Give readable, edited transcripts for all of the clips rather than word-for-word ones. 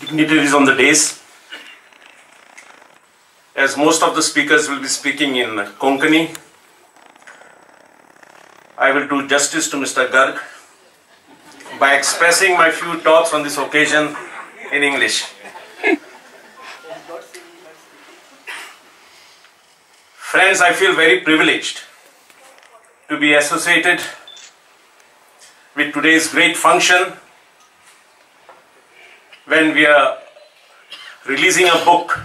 dignitaries on the dais, as most of the speakers will be speaking in Konkani. I will do justice to Mr. Garg by expressing my few thoughts on this occasion in English. Friends, I feel very privileged to be associated with today's great function when we are releasing a book,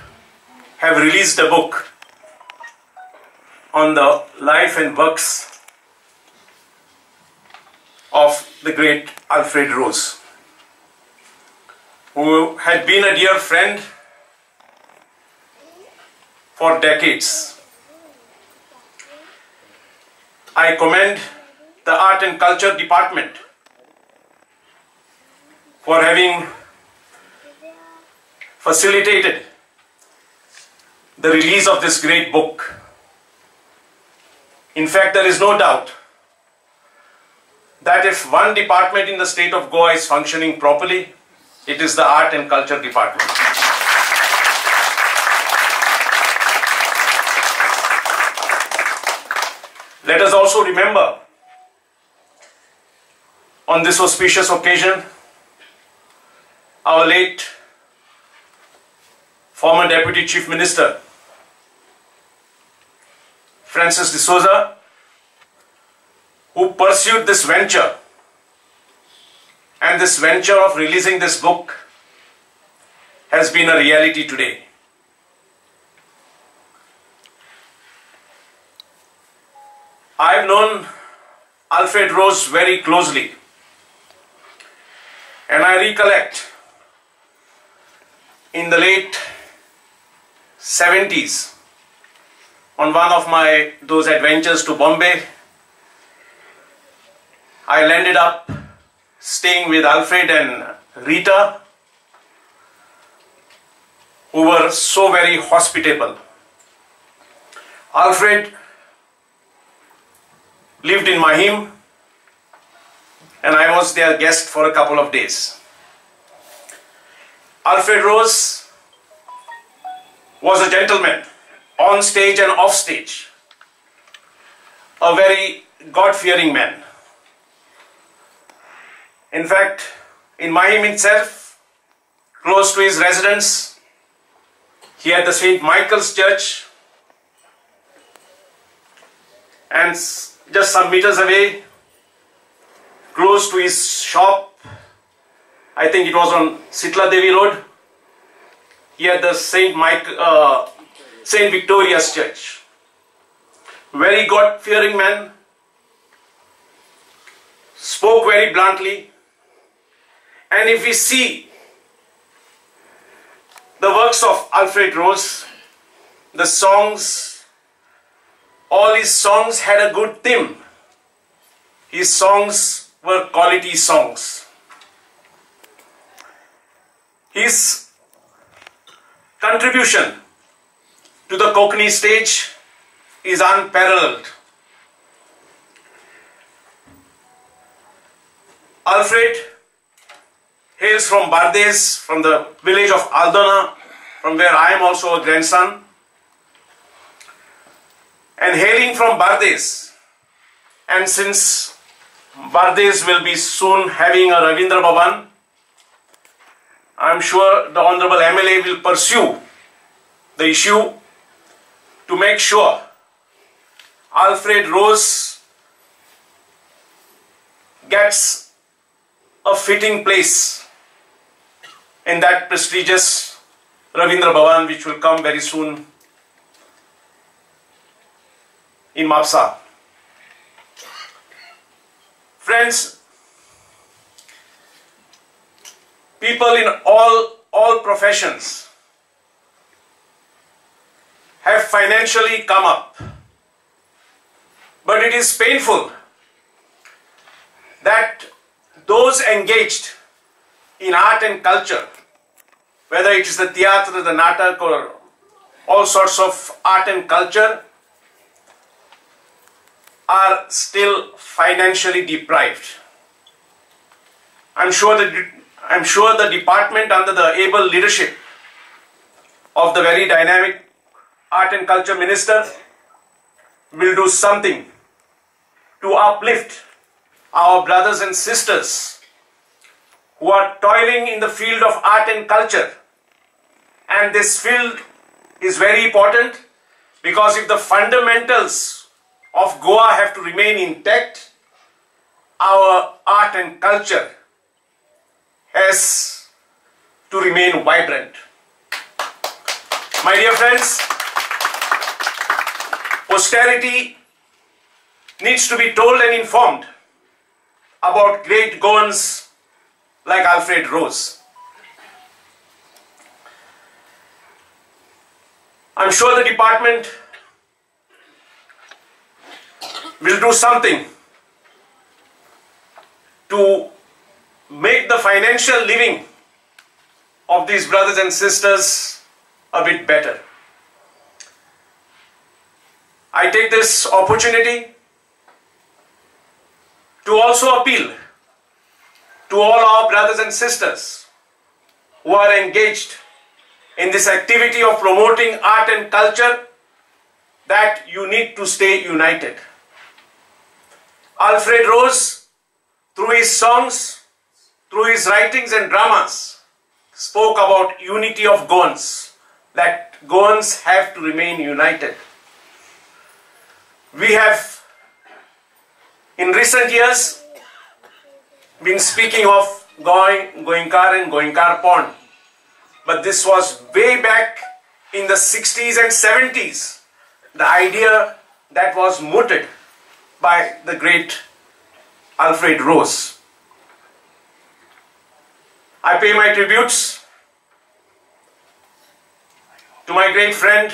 have released a book on the life and works of the great Alfred Rose, who had been a dear friend for decades. I commend the Art and Culture Department for having facilitated the release of this great book. In fact, there is no doubt that if one department in the state of Goa is functioning properly, it is the Art and Culture Department. Let us also remember, on this auspicious occasion, our late former Deputy Chief Minister Francis de Souza, who pursued this venture, and this venture of releasing this book has been a reality today. I have known Alfred Rose very closely, and I recollect in the late 70s, on one of my those adventures to Bombay, I ended up staying with Alfred and Rita, who were so very hospitable. Alfred lived in Mahim, and I was their guest for a couple of days. Alfred Rose was a gentleman, on stage and off stage, a very God-fearing man. In fact, in Mahim itself, close to his residence, he had the St. Michael's Church, and just some meters away, close to his shop, I think it was on Sitla Devi Road, he had the St. Victoria's Church. Very God-fearing man, spoke very bluntly, and if we see the works of Alfred Rose, the songs, all his songs had a good theme. His songs were quality songs. His contribution to the Konkani stage is unparalleled. Alfred hails from Bardes, from the village of Aldona, from where I am also a grandson. And hailing from Bardes, and since Bardes will be soon having a Ravindra Bhavan, I am sure the Honorable MLA will pursue the issue to make sure Alfred Rose gets a fitting place in that prestigious Ravindra Bhavan, which will come very soon in Mapsa. Friends, people in all professions have financially come up. But it is painful that those engaged in art and culture, whether it is the theatre, the Natak, or all sorts of art and culture, are still financially deprived. I'm sure that I am sure the department, under the able leadership of the very dynamic Art and Culture Minister, will do something to uplift our brothers and sisters who are toiling in the field of art and culture. And this field is very important, because if the fundamentals of Goa have to remain intact, our art and culture has to remain vibrant. My dear friends, posterity needs to be told and informed about great Goans like Alfred Rose. I'm sure the department will do something to make the financial living of these brothers and sisters a bit better. I take this opportunity to also appeal to all our brothers and sisters who are engaged in this activity of promoting art and culture, that you need to stay united. Alfred Rose, through his songs, through his writings and dramas, spoke about unity of Goans, that Goans have to remain united. We have, in recent years, been speaking of Goinkar and Goinkar Pond. But this was way back in the 60s and 70s, the idea that was mooted by the great Alfred Rose. I pay my tributes to my great friend,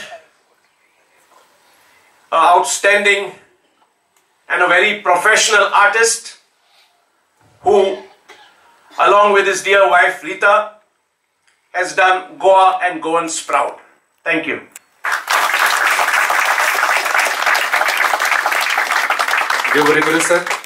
an outstanding and a very professional artist, who, along with his dear wife Rita, has done Goa and Goans proud. Thank you. Thank you very much, sir.